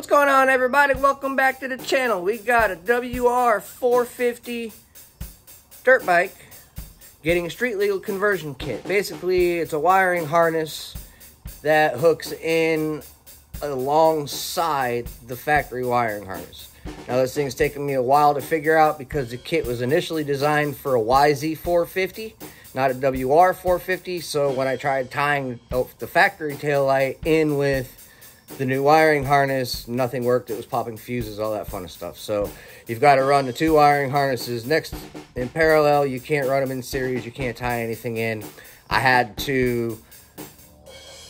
What's going on, everybody? Welcome back to the channel. We got a WR450 dirt bike getting a street legal conversion kit. Basically, it's a wiring harness that hooks in alongside the factory wiring harness. Now, this thing's taken me a while to figure out because the kit was initially designed for a YZ450, not a WR450. So when I tried tying the factory taillight in with the new wiring harness, nothing worked. It was popping fuses, all that fun stuff. So you've got to run the two wiring harnesses next in parallel. You can't run them in series. You can't tie anything in. I had to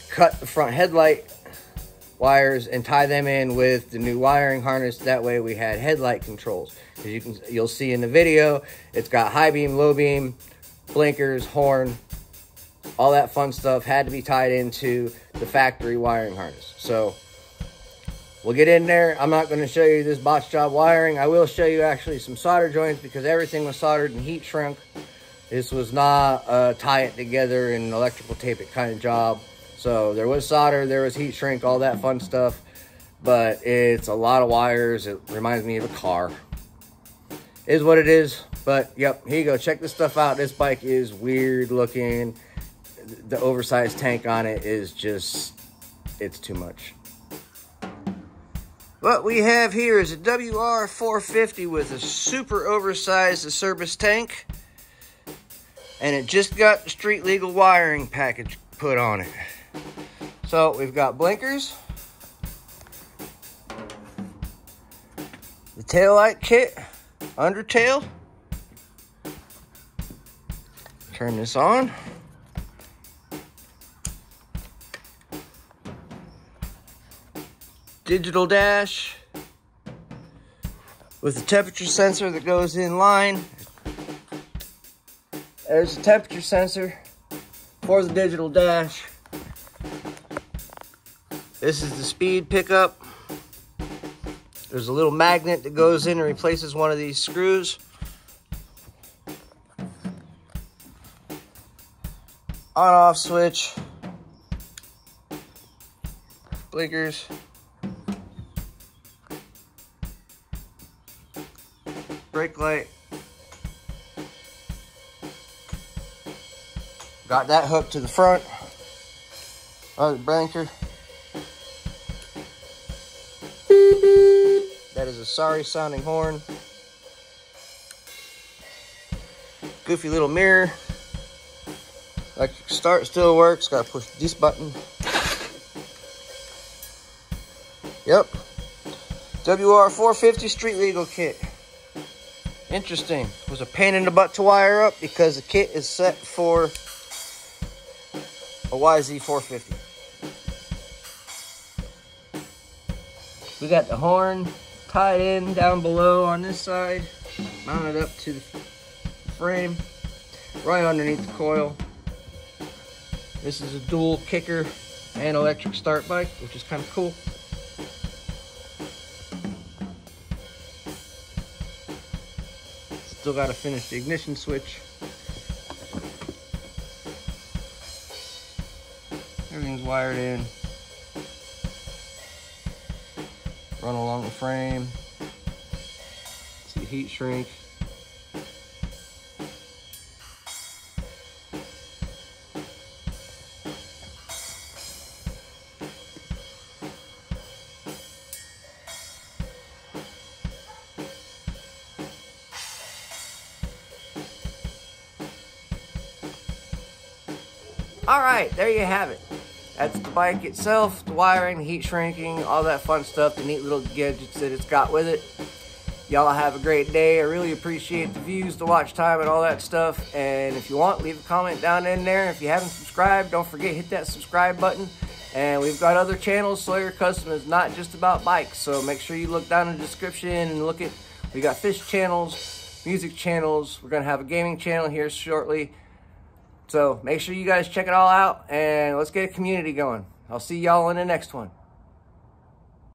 cut the front headlight wires and tie them in with the new wiring harness. That way we had headlight controls. As you'll see in the video, it's got high beam, low beam, blinkers, horn, all that fun stuff had to be tied into the factory wiring harness. So we'll get in there. I'm not going to show you this botch job wiring. I will show you actually some solder joints because everything was soldered and heat shrunk. This was not a tie it together and electrical tape it kind of job. So there was solder, there was heat shrink, all that fun stuff. But it's a lot of wires. It reminds me of a car. Is what it is. But yep, here you go. Check this stuff out. This bike is weird looking. The oversized tank on it is just, it's too much. What we have here is a WR450 with a super oversized service tank, and it just got the street legal wiring package put on it. So we've got blinkers, the taillight kit, undertail. Turn this on. Digital dash with the temperature sensor that goes in line. There's the temperature sensor for the digital dash. This is the speed pickup. There's a little magnet that goes in and replaces one of these screws. On off switch. Blinkers. Brake light. Got that hooked to the front of the blinker. That is a sorry sounding horn. Goofy little mirror. Electric start still works. Gotta push this button. Yep. WR450 street legal kit. Interesting. It was a pain in the butt to wire up because the kit is set for a YZ450. We got the horn tied in down below on this side, mounted up to the frame, right underneath the coil. This is a dual kicker and electric start bike, which is kind of cool. Still got to finish the ignition switch. Everything's wired in. Run along the frame. See heat shrink. All right, there you have it. That's the bike itself, the wiring, the heat shrinking, all that fun stuff, the neat little gadgets that it's got with it. Y'all have a great day. I really appreciate the views, the watch time, and all that stuff. And if you want, leave a comment down in there. If you haven't subscribed, don't forget, hit that subscribe button. And we've got other channels. Sawyer Custom is not just about bikes, so make sure you look down in the description and look at, we got fish channels, music channels. We're going to have a gaming channel here shortly. So make sure you guys check it all out, and let's get a community going. I'll see y'all in the next one.